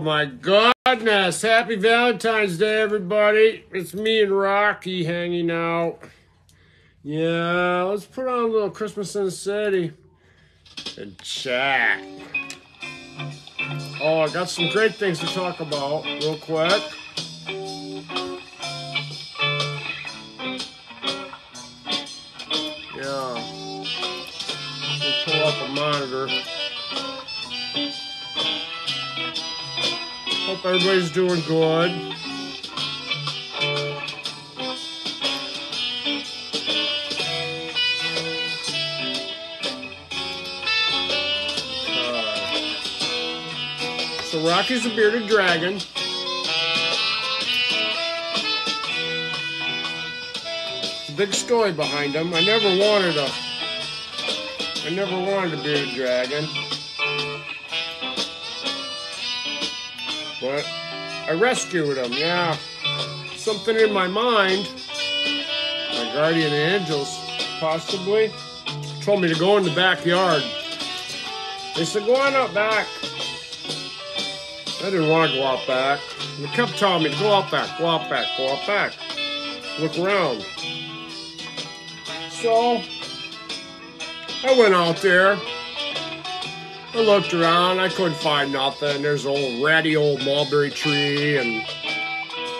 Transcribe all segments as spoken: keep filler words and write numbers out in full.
my goodness. Happy Valentine's Day, everybody. It's me and Rocky hanging out. Yeah, let's put on a little Christmas in the City and chat. Oh, I got some great things to talk about real quick. Yeah. Let's pull up a monitor. Hope everybody's doing good. Okay. So Rocky's a bearded dragon. It's a big story behind him. I never wanted a I never wanted a bearded dragon. But I rescued him, yeah. Something in my mind, my guardian angels, possibly, told me to go in the backyard. They said, go on out back. I didn't want to go out back. And they kept telling me to go out back, go out back, go out back. Look around. So, I went out there. I looked around, I couldn't find nothing. There's an old ratty old mulberry tree and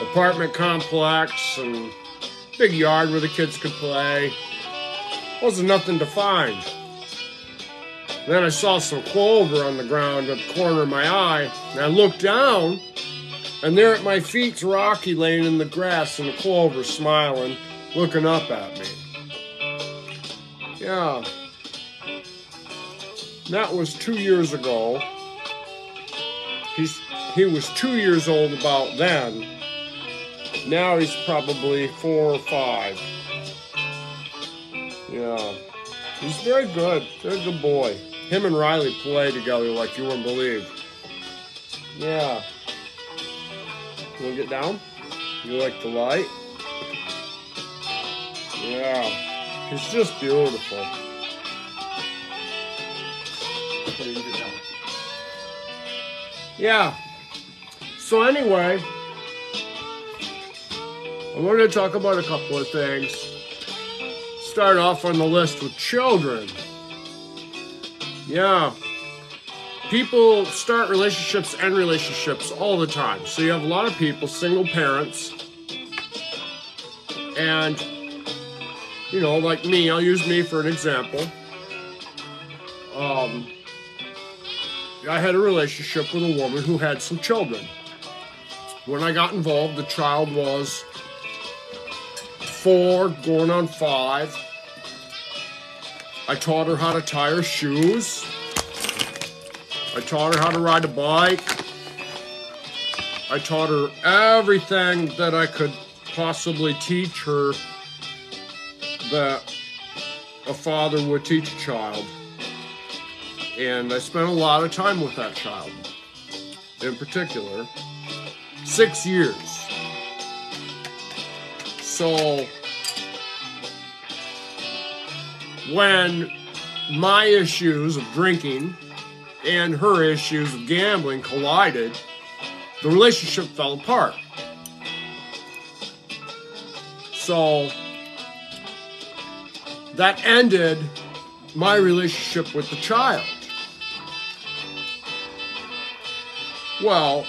apartment complex and big yard where the kids could play. Wasn't nothing to find. And then I saw some clover on the ground at the corner of my eye, and I looked down, and there at my feet's Rocky laying in the grass and the clover smiling, looking up at me. Yeah. That was two years ago. He's, he was two years old about then. Now he's probably four or five. Yeah. He's very good. Very good boy. Him and Riley play together like you wouldn't believe. Yeah. You want to get down? You like the light? Yeah. He's just beautiful. Yeah, so anyway, I wanted to talk about a couple of things. Start off on the list with children. Yeah, people start relationships and relationships all the time. So you have a lot of people, single parents, and, you know, like me, I'll use me for an example. Um... I had a relationship with a woman who had some children. When I got involved, the child was four, going on five. I taught her how to tie her shoes. I taught her how to ride a bike. I taught her everything that I could possibly teach her that a father would teach a child. And I spent a lot of time with that child, in particular, six years. So, when my issues of drinking and her issues of gambling collided, the relationship fell apart. So, that ended my relationship with the child. Well,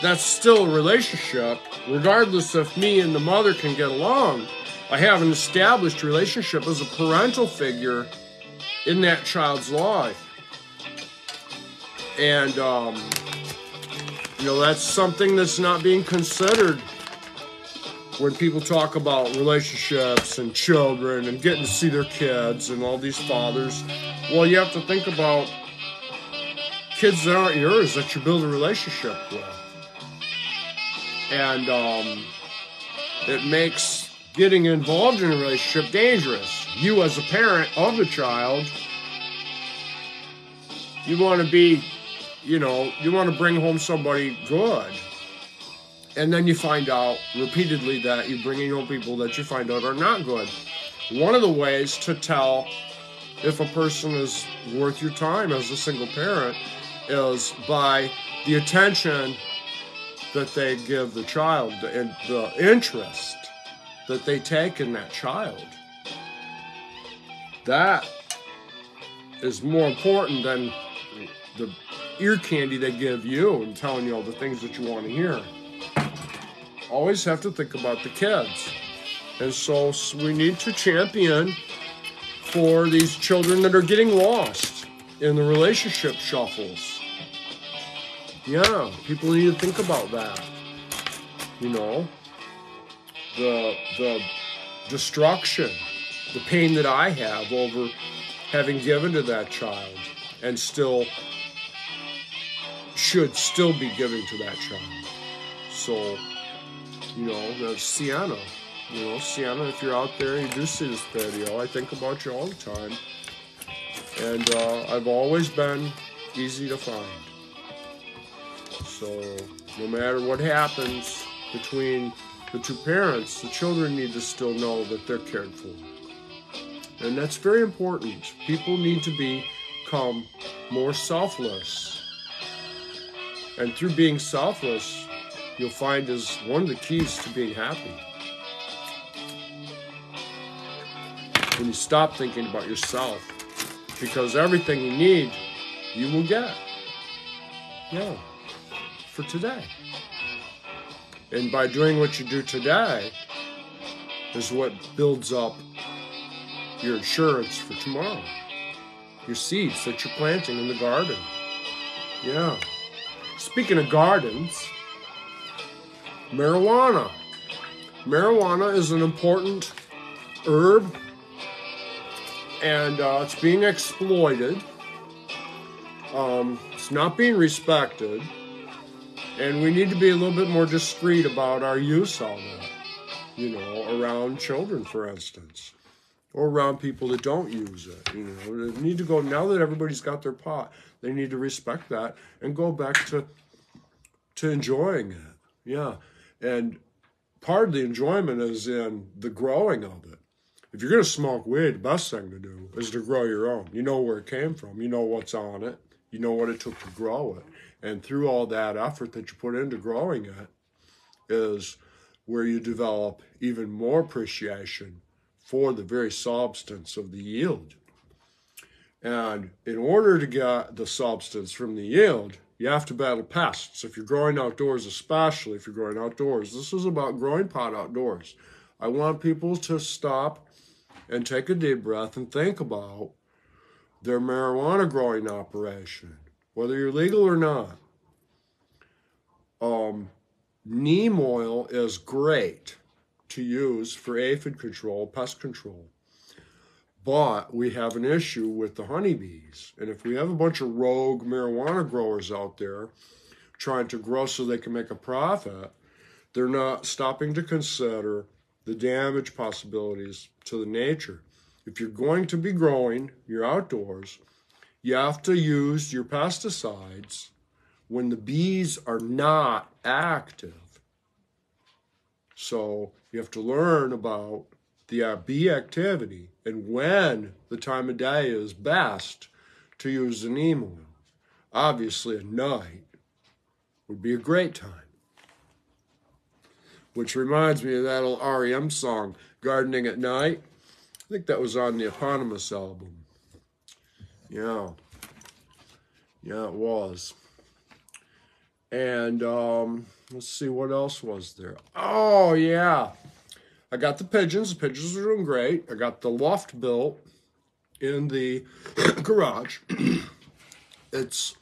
that's still a relationship, regardless if me and the mother can get along. I have an established relationship as a parental figure in that child's life. And, um, you know, that's something that's not being considered when people talk about relationships and children and getting to see their kids and all these fathers. Well, you have to think about kids that aren't yours that you build a relationship with. And um, it makes getting involved in a relationship dangerous. You as a parent of the child, you want to be, you know, you want to bring home somebody good. And then you find out repeatedly that you're bringing home people that you find out are not good. One of the ways to tell if a person is worth your time as a single parent is by the attention that they give the child and the interest that they take in that child. That is more important than the ear candy they give you and telling you all the things that you want to hear. Always have to think about the kids. And so we need to champion for these children that are getting lost in the relationship shuffles. Yeah, people need to think about that. You know, the, the destruction, the pain that I have over having given to that child and still should still be giving to that child. So, you know, that's Sienna. You know, Sienna, if you're out there and you do see this video, I think about you all the time. And uh, I've always been easy to find. So no matter what happens between the two parents, the children need to still know that they're cared for. And that's very important. People need to become more selfless. And through being selfless, you'll find is one of the keys to being happy. When you stop thinking about yourself, because everything you need, you will get. Yeah, for today. And by doing what you do today is what builds up your insurance for tomorrow. Your seeds that you're planting in the garden. Yeah. Speaking of gardens, marijuana. Marijuana is an important herb. And uh, it's being exploited. Um, it's not being respected. And we need to be a little bit more discreet about our use of it. You know, around children, for instance. Or around people that don't use it. You know, they need to go, now that everybody's got their pot, they need to respect that and go back to, to enjoying it. Yeah. And part of the enjoyment is in the growing of it. If you're going to smoke weed, the best thing to do is to grow your own. You know where it came from. You know what's on it. You know what it took to grow it. And through all that effort that you put into growing it is where you develop even more appreciation for the very substance of the yield. And in order to get the substance from the yield, you have to battle pests. If you're growing outdoors, especially if you're growing outdoors, this is about growing pot outdoors. I want people to stop and take a deep breath and think about their marijuana growing operation, whether you're legal or not. Um, neem oil is great to use for aphid control, pest control, but we have an issue with the honeybees. And if we have a bunch of rogue marijuana growers out there trying to grow so they can make a profit, they're not stopping to consider the damage possibilities to the nature. If you're going to be growing your outdoors, you have to use your pesticides when the bees are not active. So you have to learn about the uh, bee activity and when the time of day is best to use the neem oil. Obviously, at night would be a great time. Which reminds me of that old R E M song, Gardening at Night. I think that was on the Eponymous album. Yeah. Yeah, it was. And um, let's see, what else was there? Oh, yeah. I got the pigeons. The pigeons are doing great. I got the loft built in the garage. It's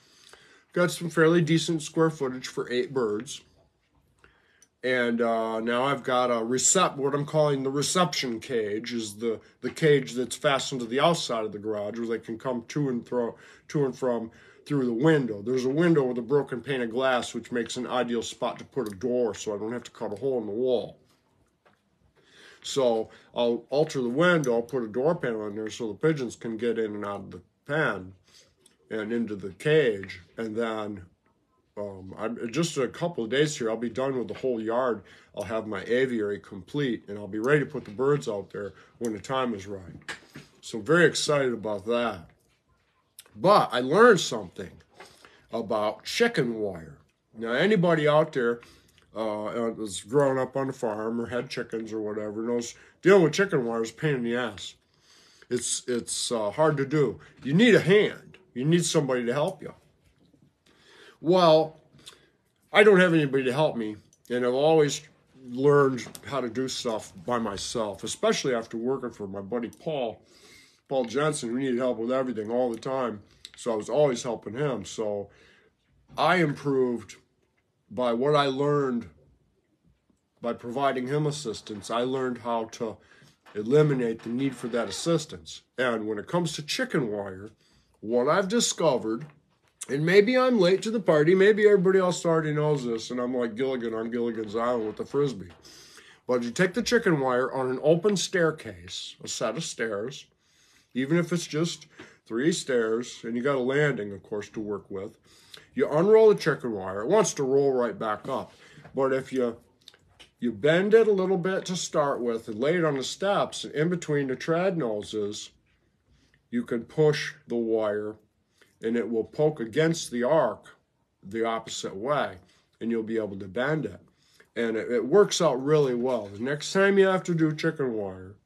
got some fairly decent square footage for eight birds. And uh, now I've got a recep, what I'm calling the reception cage, is the, the cage that's fastened to the outside of the garage where they can come to and, throw, to and from through the window. There's a window with a broken pane of glass, which makes an ideal spot to put a door so I don't have to cut a hole in the wall. So I'll alter the window, I'll put a door panel in there so the pigeons can get in and out of the pen and into the cage, and then Um, I'm, just in a couple of days here, I'll be done with the whole yard. I'll have my aviary complete, and I'll be ready to put the birds out there when the time is right. So very excited about that. But I learned something about chicken wire. Now, anybody out there uh, that's grown up on a farm or had chickens or whatever knows dealing with chicken wire is a pain in the ass. It's, it's uh, hard to do. You need a hand. You need somebody to help you. Well, I don't have anybody to help me, and I've always learned how to do stuff by myself, especially after working for my buddy Paul, Paul Jensen, who needed help with everything all the time. So I was always helping him. So I improved by what I learned by providing him assistance. I learned how to eliminate the need for that assistance. And when it comes to chicken wire, what I've discovered, and maybe I'm late to the party, maybe everybody else already knows this, and I'm like Gilligan on Gilligan's Island with the Frisbee. But you take the chicken wire on an open staircase, a set of stairs, even if it's just three stairs, and you got a landing, of course, to work with. You unroll the chicken wire. It wants to roll right back up. But if you you bend it a little bit to start with and lay it on the steps, and in between the trad noses, you can push the wire, and it will poke against the arc the opposite way, and you'll be able to bend it. And it, it works out really well. The next time you have to do chicken wire,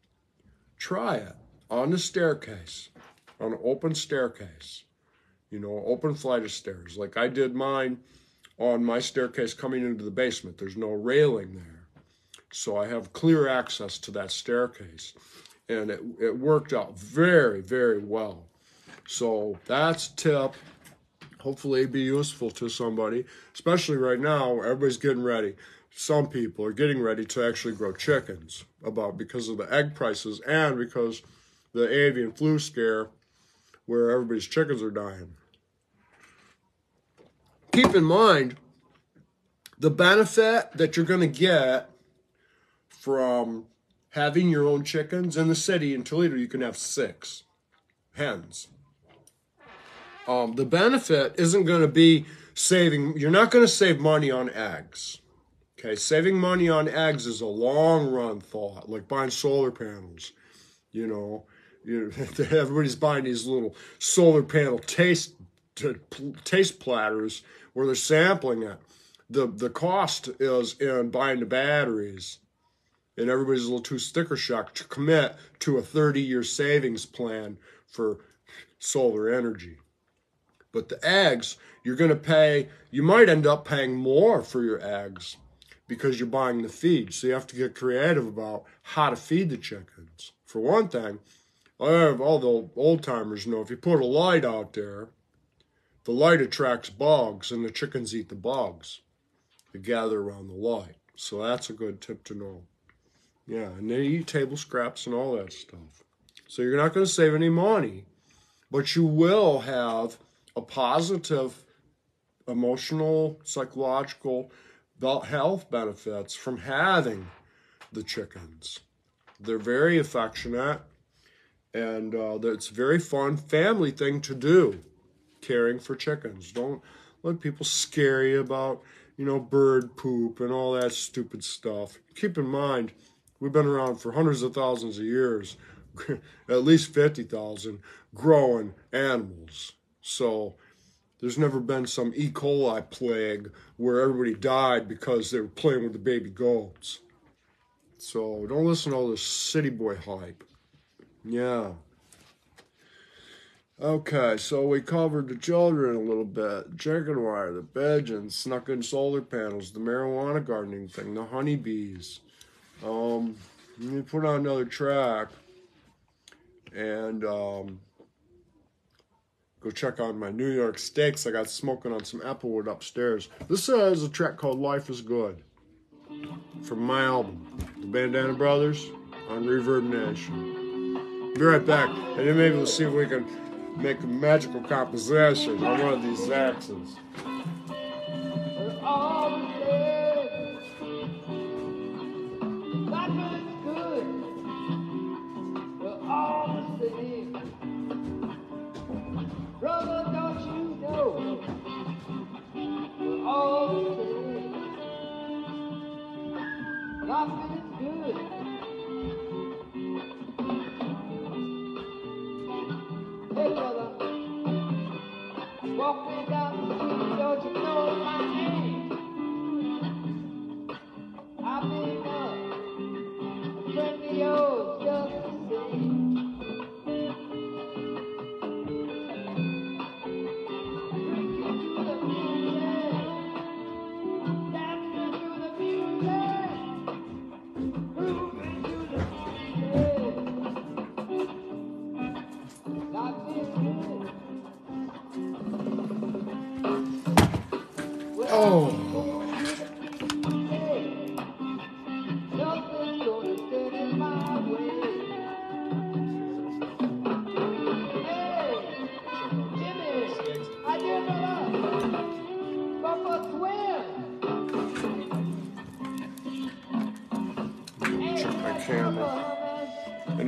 try it on the staircase, on an open staircase, you know, open flight of stairs. Like I did mine on my staircase coming into the basement. There's no railing there. So I have clear access to that staircase. And it, it worked out very, very well. So that's tip. Hopefully it'd be useful to somebody, especially right now, everybody's getting ready. Some people are getting ready to actually grow chickens about because of the egg prices and because the avian flu scare where everybody's chickens are dying. Keep in mind the benefit that you're going to get from having your own chickens. In the city in Toledo, you can have six hens. Um, the benefit isn't going to be saving. You're not going to save money on eggs. Okay, saving money on eggs is a long run thought, like buying solar panels. You know, you, everybody's buying these little solar panel taste taste platters where they're sampling it. The the cost is in buying the batteries, and everybody's a little too sticker shock to commit to a thirty-year savings plan for solar energy. But the eggs, you're going to pay, you might end up paying more for your eggs because you're buying the feed. So you have to get creative about how to feed the chickens. For one thing, all the old timers know if you put a light out there, the light attracts bugs and the chickens eat the bugs. They gather around the light. So that's a good tip to know. Yeah, and they eat table scraps and all that stuff. So you're not going to save any money, but you will have a positive emotional, psychological, health benefits from having the chickens. They're very affectionate, and uh, it's a very fun family thing to do, caring for chickens. Don't let people scare you about, you know, bird poop and all that stupid stuff. Keep in mind, we've been around for hundreds of thousands of years, at least fifty thousand, growing animals. So there's never been some E. coli plague where everybody died because they were playing with the baby goats. So don't listen to all this city boy hype. Yeah. Okay, so we covered the children a little bit. Chicken wire, the pigeons, snuck in solar panels, the marijuana gardening thing, the honeybees. Um, let me put on another track. And, um... go check out my New York steaks I got smoking on some applewood upstairs. This is a track called Life is Good from my album, The Bandana Brothers on Reverb Nation. Be right back, and then maybe we'll see if we can make a magical composition on one of these axes. Life is good.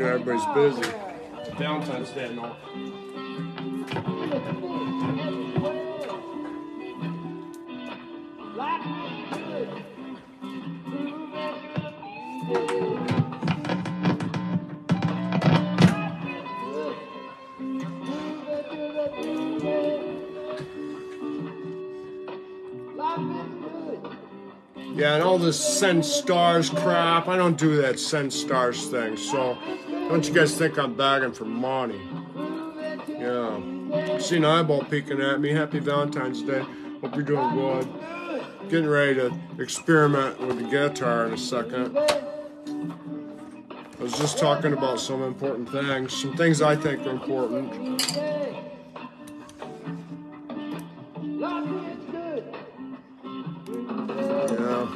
Everybody's busy. Downtime's heading off. Yeah, and all this send stars crap. I don't do that send stars thing, so don't you guys think I'm bagging for money? Yeah. See an eyeball peeking at me. Happy Valentine's Day. Hope you're doing good. Getting ready to experiment with the guitar in a second. I was just talking about some important things, some things I think are important. Yeah.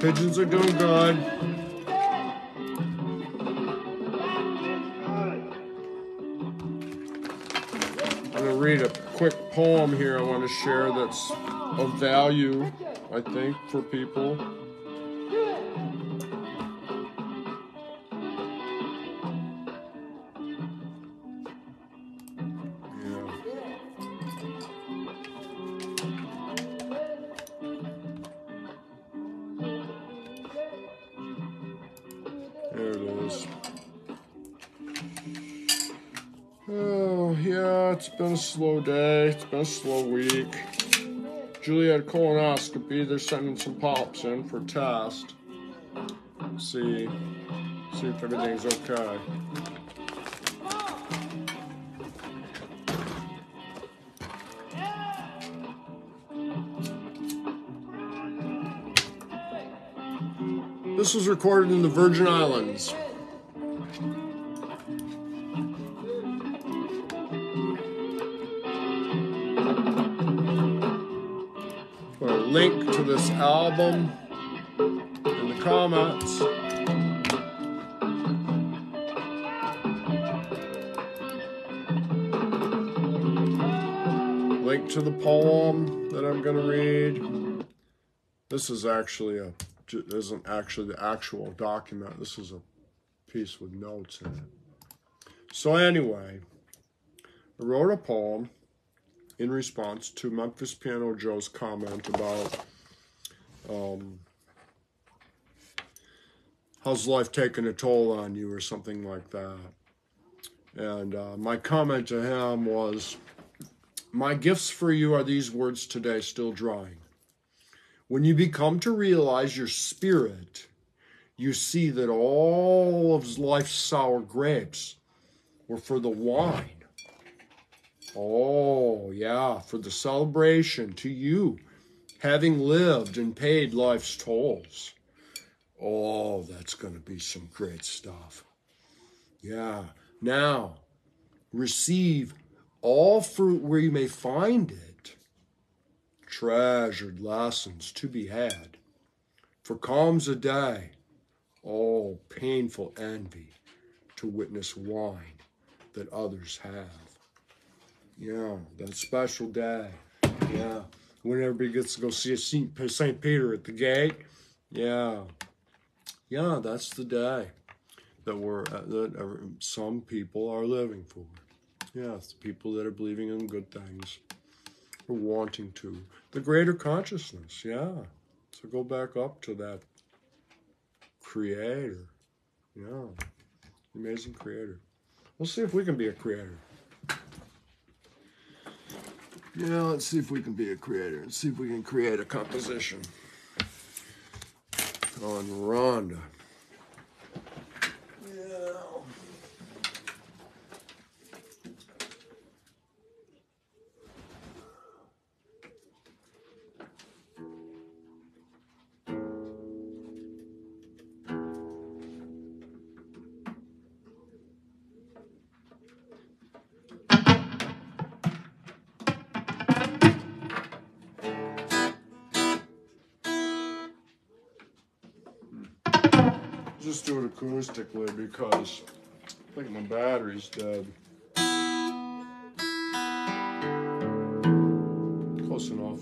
Pigeons are doing good. Read a quick poem here I want to share that's of value, I think, for people. Slow day, it's been a slow week. Juliet colonoscopy, they're sending some polyps in for test. Let's see, see if everything's okay. This was recorded in the Virgin Islands. Link to this album in the comments. Link to the poem that I'm going to read. This is actually a isn't actually the actual document. This is a piece with notes in it. So anyway, I wrote a poem in response to Memphis Piano Joe's comment about um, how's life taking a toll on you or something like that. And uh, my comment to him was, my gifts for you are these words today still drying. When you become to realize your spirit, you see that all of life's sour grapes were for the wine. Oh, yeah, for the celebration to you, having lived and paid life's tolls. Oh, that's going to be some great stuff. Yeah, now, receive all fruit where you may find it. Treasured lessons to be had. For calm's a day, oh, painful envy to witness wine that others have. Yeah, that special day. Yeah, when everybody gets to go see Saint Peter at the gate. Yeah, yeah, that's the day that we're that some people are living for. Yeah, it's the people that are believing in good things, or wanting to the greater consciousness. Yeah, so go back up to that creator. Yeah, amazing creator. We'll see if we can be a creator. You know, let's see if we can be a creator. Let's see if we can create a composition on Rhonda. Yeah. Just do it acoustically because I think my battery's dead. Close enough.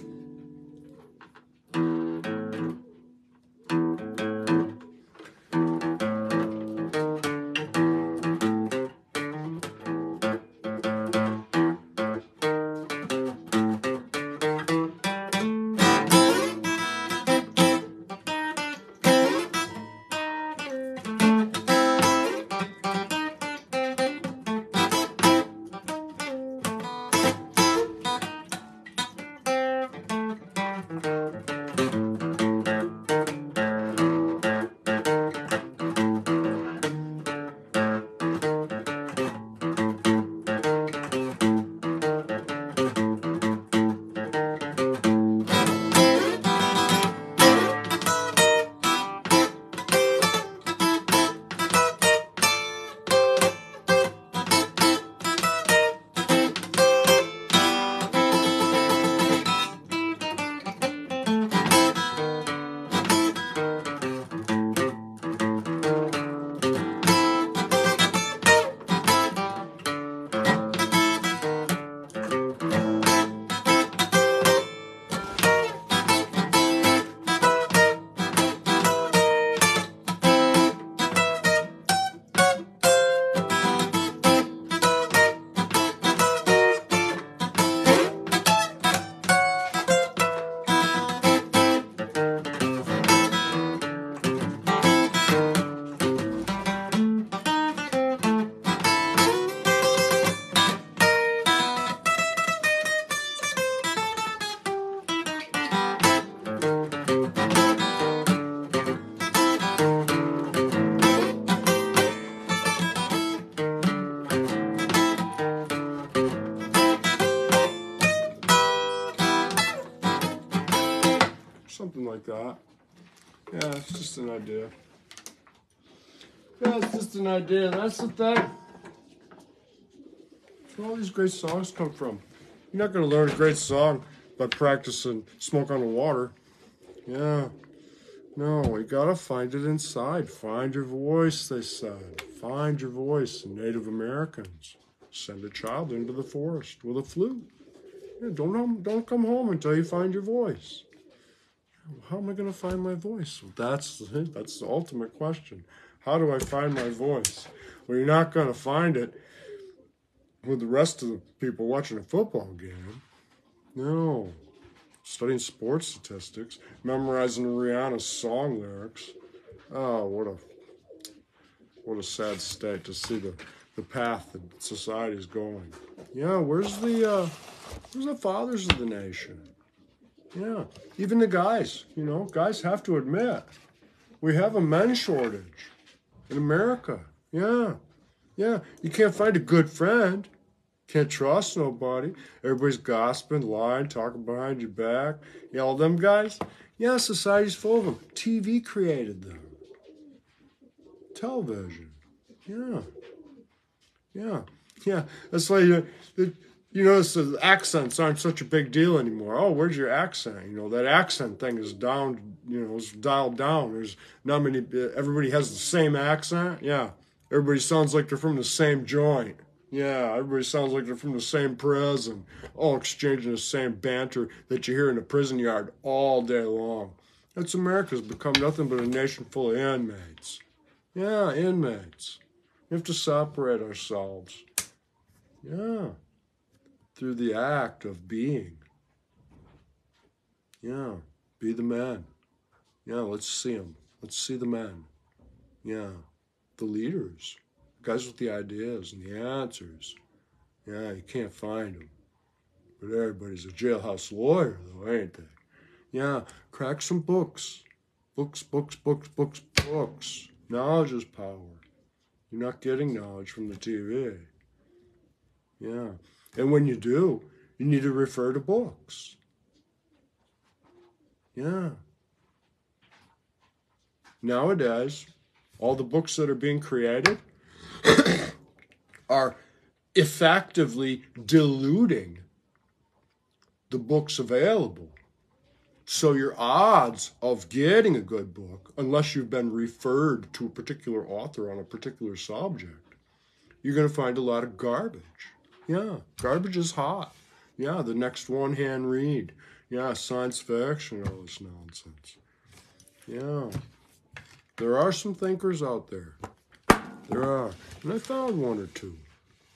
That. Yeah, it's just an idea. Yeah, it's just an idea. That's the thing. That's where all these great songs come from. You're not going to learn a great song by practicing Smoke on the Water. Yeah. No, we got to find it inside. Find your voice, they said. Find your voice. Native Americans. Send a child into the forest with a flute. Yeah, don't, don't come home until you find your voice. How am I going to find my voice? Well, that's, the, that's the ultimate question. How do I find my voice? Well, you're not going to find it with the rest of the people watching a football game. No. Studying sports statistics, memorizing Rihanna's song lyrics. Oh, what a what a sad state to see the, the path that society's going. Yeah, where's the, uh, where's the fathers of the nation? Yeah, even the guys, you know, guys have to admit, we have a men's shortage in America. Yeah, yeah, you can't find a good friend, can't trust nobody. Everybody's gossiping, lying, talking behind your back. You know, all them guys, yeah, society's full of them. T V created them. Television, yeah, yeah, yeah, that's why you... It, You notice the accents aren't such a big deal anymore. Oh, where's your accent? You know, that accent thing is down, you know, it's dialed down. There's not many, everybody has the same accent. Yeah. Everybody sounds like they're from the same joint. Yeah. Everybody sounds like they're from the same prison. All exchanging the same banter that you hear in the prison yard all day long. That's America's become nothing but a nation full of inmates. Yeah, inmates. We have to separate ourselves. Yeah. Through the act of being. Yeah, be the man. Yeah, let's see him. Let's see the man. Yeah, the leaders, the guys with the ideas and the answers. Yeah, you can't find them. But everybody's a jailhouse lawyer, though, ain't they? Yeah, crack some books. Books, books, books, books, books. Knowledge is power. You're not getting knowledge from the T V. Yeah. And when you do, you need to refer to books. Yeah. Nowadays, all the books that are being created are effectively diluting the books available. So your odds of getting a good book, unless you've been referred to a particular author on a particular subject, you're going to find a lot of garbage. Yeah, garbage is hot. Yeah, the next one-hand read. Yeah, science fiction, all this nonsense. Yeah. There are some thinkers out there. There are. And I found one or two.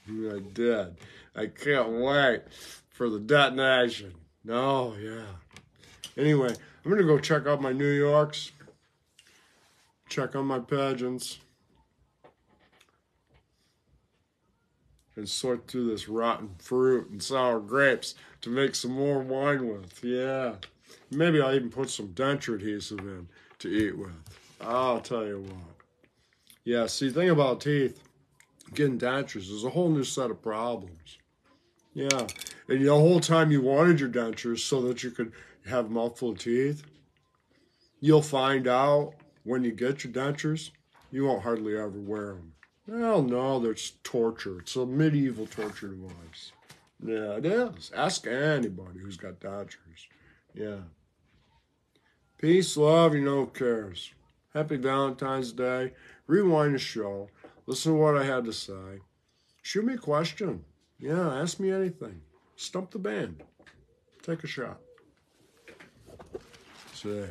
I did. I can't wait for the detonation. Oh, yeah. Anyway, I'm going to go check out my New Yorks. Check on my pageants. And sort through this rotten fruit and sour grapes to make some more wine with. Yeah. Maybe I'll even put some denture adhesive in to eat with. I'll tell you what. Yeah, see, the thing about teeth, getting dentures, is a whole new set of problems. Yeah. And the whole time you wanted your dentures so that you could have a mouthful of teeth, you'll find out when you get your dentures, you won't hardly ever wear them. Well, no, there's torture. It's a medieval torture device. Yeah, it is. Ask anybody who's got dentures. Yeah. Peace, love, you know who cares. Happy Valentine's Day. Rewind the show. Listen to what I had to say. Shoot me a question. Yeah, ask me anything. Stump the band. Take a shot. See ya.